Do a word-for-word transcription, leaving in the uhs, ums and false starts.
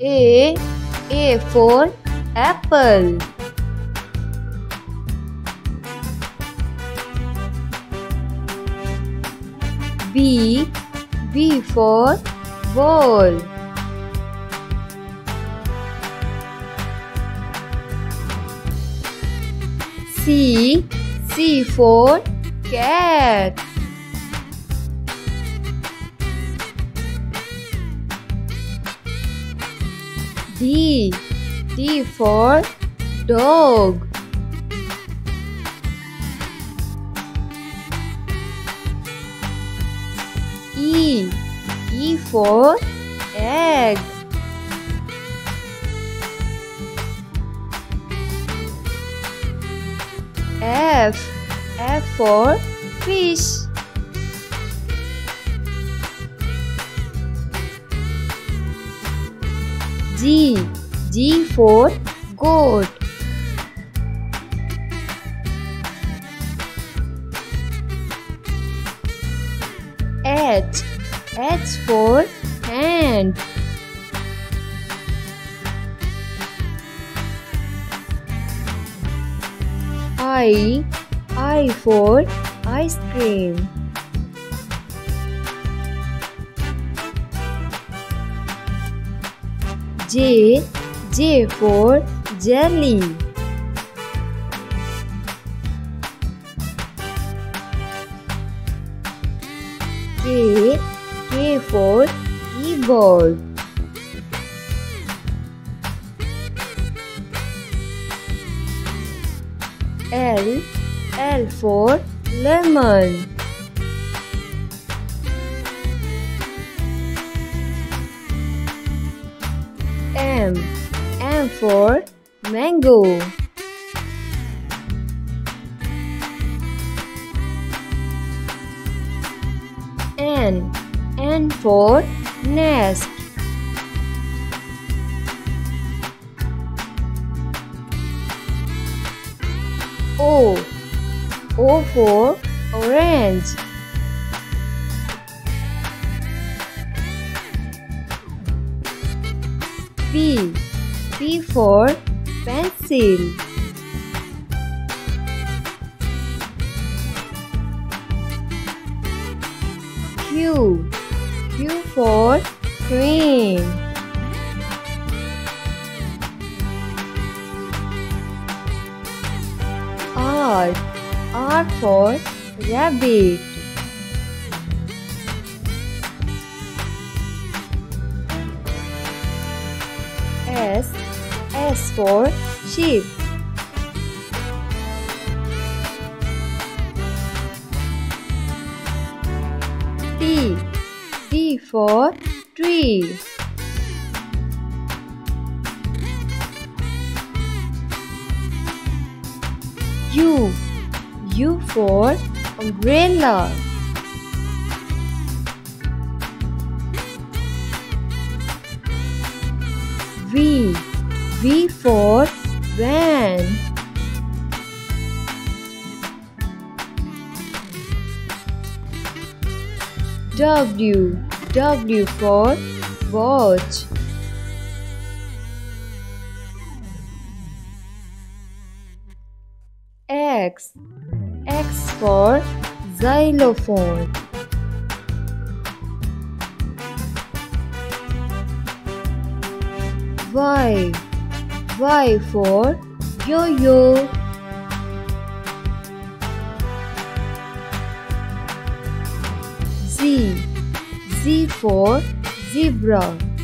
A. A for apple. B. B for ball. C. C for cat. D. D for dog. E. E for egg. F. F for fish. G. G for goat. H. H for hand. I. I for ice cream. J. J for jelly. K. K for keyboard. L. L for lemon. M. M for mango. N. N for nest. O. O for orange. P. P for pencil. Q. Q for queen. R. R for rabbit. S. S for sheep. T. T for tree. U. U for umbrella. V. V for van. W. W for watch. X. X for xylophone. Y. Y for yo-yo. Z. Z for zebra.